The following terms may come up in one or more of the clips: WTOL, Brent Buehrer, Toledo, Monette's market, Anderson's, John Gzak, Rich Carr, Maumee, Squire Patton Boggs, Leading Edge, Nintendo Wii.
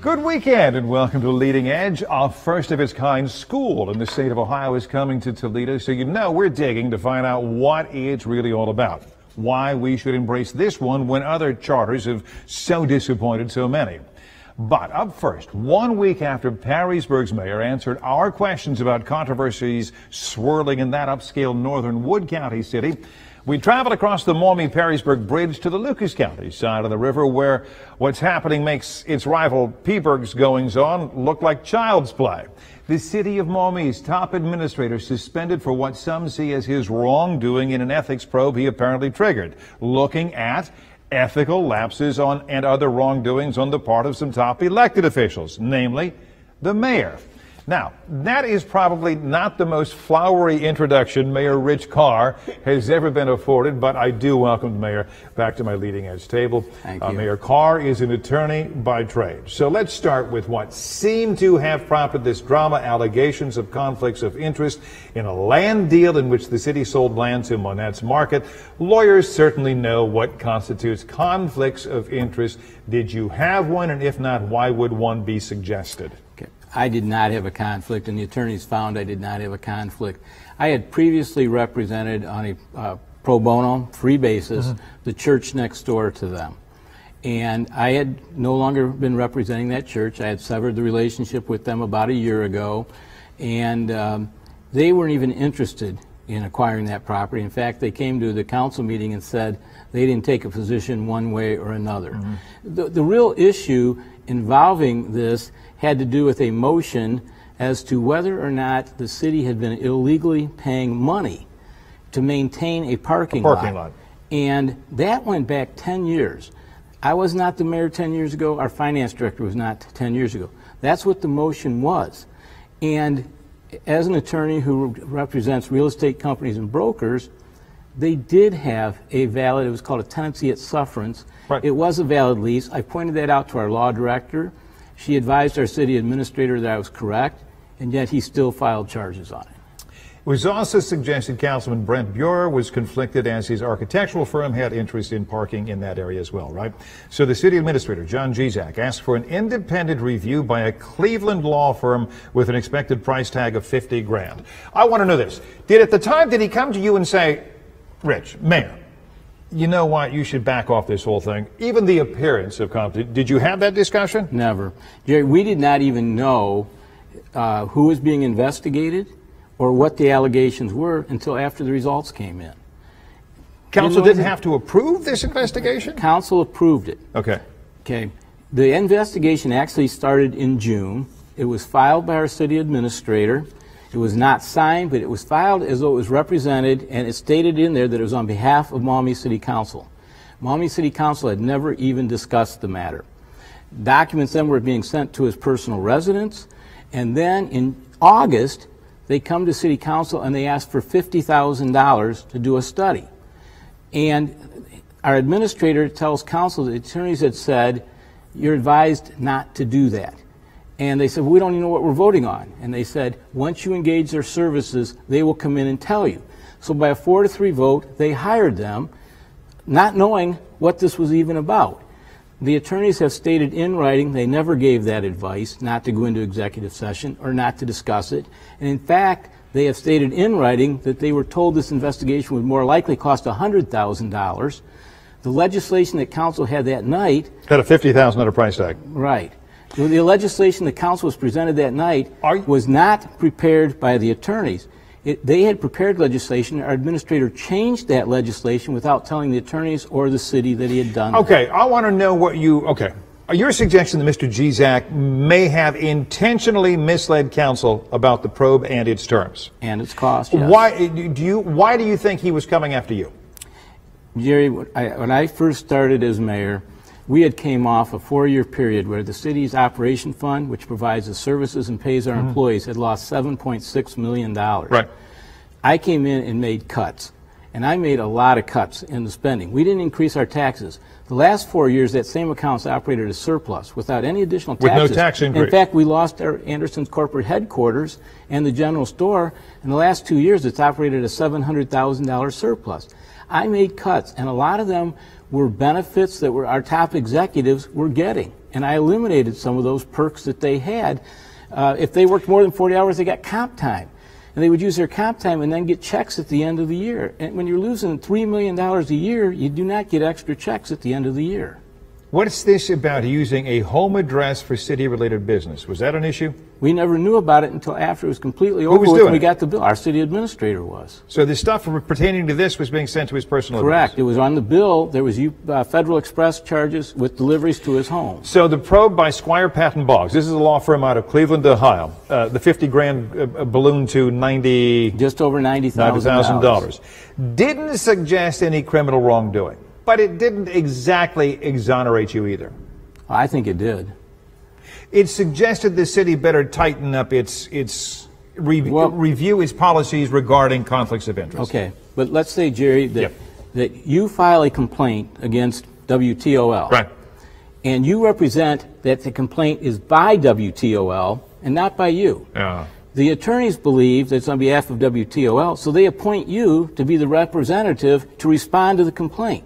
Good weekend and welcome to Leading Edge. Our first of its kind school in the state of Ohio is coming to Toledo, so you know we're digging to find out what it's really all about, why we should embrace this one when other charters have so disappointed so many. But up first, 1 week after Perrysburg's mayor answered our questions about controversies swirling in that upscale northern Wood County city, we traveled across the Maumee-Perrysburg Bridge to the Lucas County side of the river, where what's happening makes its rival Peaburg's goings-on look like child's play. The city of Maumee's top administrator suspended for what some see as his wrongdoing in an ethics probe he apparently triggered, looking at ethical lapses and other wrongdoings on the part of some top elected officials, namely the mayor. Now, that is probably not the most flowery introduction Mayor Rich Carr has ever been afforded, but I do welcome the mayor back to my Leading Edge table. Thank you. Mayor Carr is an attorney by trade. So let's start with what seemed to have prompted this drama, allegations of conflicts of interest in a land deal in which the city sold land to Monette's Market. Lawyers certainly know what constitutes conflicts of interest. Did you have one? And if not, why would one be suggested? I did not have a conflict, and the attorneys found I did not have a conflict. I had previously represented on a pro bono, free basis, the church next door to them. And I had no longer been representing that church. I had severed the relationship with them about a year ago, and they weren't even interested in acquiring that property. In fact, they came to the council meeting and said they didn't take a position one way or another. The real issue involving this had to do with a motion as to whether or not the city had been illegally paying money to maintain a parking lot. And that went back 10 years. I was not the mayor 10 years ago. Our finance director was not 10 years ago. That's what the motion was. And as an attorney who represents real estate companies and brokers, they did have a valid, it was called a tenancy at sufferance. Right. It was a valid lease. I pointed that out to our law director. She advised our city administrator that I was correct, and yet he still filed charges on it. It was also suggested Councilman Brent Buehrer was conflicted, as his architectural firm had interest in parking in that area as well, right? So the city administrator, John Gzak, asked for an independent review by a Cleveland law firm with an expected price tag of $50,000. I want to know this. At the time, did he come to you and say, Rich, mayor, you know what, you should back off this whole thing, even the appearance of conflict? Did you have that discussion? Never. Jerry, we did not even know who was being investigated or what the allegations were until after the results came in. Council didn't have to approve this investigation? Council approved it. Okay. Okay. The investigation actually started in June. It was filed by our city administrator. It was not signed, but it was filed as though it was represented, and it stated in there that it was on behalf of Maumee City Council. Maumee City Council had never even discussed the matter. Documents then were being sent to his personal residence, and then in August, they come to City Council and they ask for $50,000 to do a study. And our administrator tells Council that the attorneys had said, you're advised not to do that. And they said, well, we don't even know what we're voting on. And they said, once you engage their services, they will come in and tell you. So by a 4-3 vote, they hired them, not knowing what this was even about. The attorneys have stated in writing they never gave that advice, not to go into executive session or not to discuss it. And in fact, they have stated in writing that they were told this investigation would more likely cost $100,000. The legislation that council had that night had a $50,000 price tag. Right. The legislation the council was presented that night was not prepared by the attorneys. They had prepared legislation. Our administrator changed that legislation without telling the attorneys or the city that he had done that. I want to know what you, your suggestion that Mr. Gzak may have intentionally misled council about the probe and its terms. And its cost, yes. Why do you think he was coming after you? Jerry, when I first started as mayor, we had came off a 4-year period where the city's operation fund, which provides the services and pays our employees, had lost $7.6 million. Right. I came in and made cuts. and I made a lot of cuts in the spending. We didn't increase our taxes. The last 4 years, that same account's operated as surplus without any additional taxes. With no tax increase. In fact, we lost our Anderson's corporate headquarters and the general store. In the last 2 years, it's operated as $700,000 surplus. I made cuts, and a lot of them were benefits that were our top executives were getting. And I eliminated some of those perks that they had. If they worked more than 40 hours, they got comp time. And they would use their comp time and then get checks at the end of the year. And when you're losing $3 million a year, you do not get extra checks at the end of the year. What's this about using a home address for city-related business? Was that an issue? We never knew about it until after it was completely over. Who was doing it? We got the bill. Our city administrator was. So the stuff pertaining to this was being sent to his personal address? Correct. It was on the bill. There was Federal Express charges with deliveries to his home. So the probe by Squire Patton Boggs. This is a law firm out of Cleveland, Ohio. The 50 grand balloon to just over $90,000. Didn't suggest any criminal wrongdoing. But it didn't exactly exonerate you either. I think it did. It suggested the city better tighten up review its policies regarding conflicts of interest. Okay, but let's say, Jerry, that, that you file a complaint against WTOL. Right. And you represent that the complaint is by WTOL and not by you. The attorneys believe that it's on behalf of WTOL, so they appoint you to be the representative to respond to the complaint.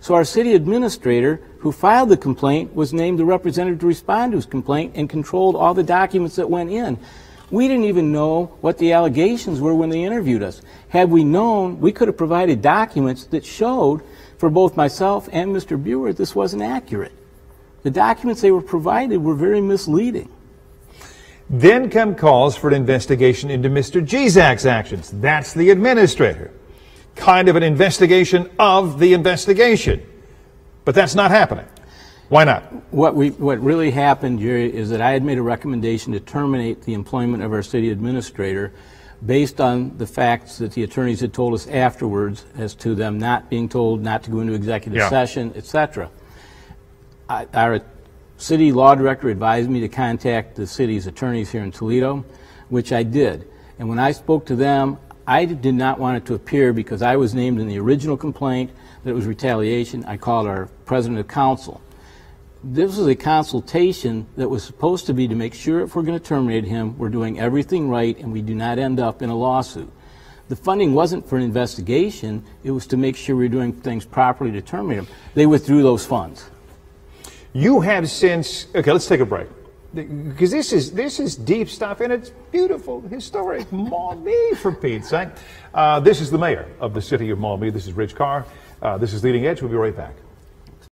So our city administrator who filed the complaint was named the representative to respond to his complaint and controlled all the documents that went in. We didn't even know what the allegations were when they interviewed us. Had we known, we could have provided documents that showed for both myself and Mr. Buehrer this wasn't accurate. The documents they were provided were very misleading. Then come calls for an investigation into Mr. Gzak's actions. That's the administrator. Kind of an investigation of the investigation, but that's not happening. Why not? What really happened, Jerry, is that I had made a recommendation to terminate the employment of our city administrator based on the facts that the attorneys had told us afterwards as to them not being told not to go into executive session, etc. Our city law director advised me to contact the city's attorneys here in Toledo, which I did. And when I spoke to them, I did not want it to appear, because I was named in the original complaint, that it was retaliation. I called our president of council. This was a consultation that was supposed to be to make sure if we're going to terminate him, we're doing everything right and we do not end up in a lawsuit. The funding wasn't for an investigation. It was to make sure we were doing things properly to terminate him. They withdrew those funds. You have since... Okay, let's take a break. Because this is deep stuff, and it's beautiful, historic Maumee, for Pete's sake. This is the mayor of the city of Maumee. This is Rich Carr. This is Leading Edge. We'll be right back.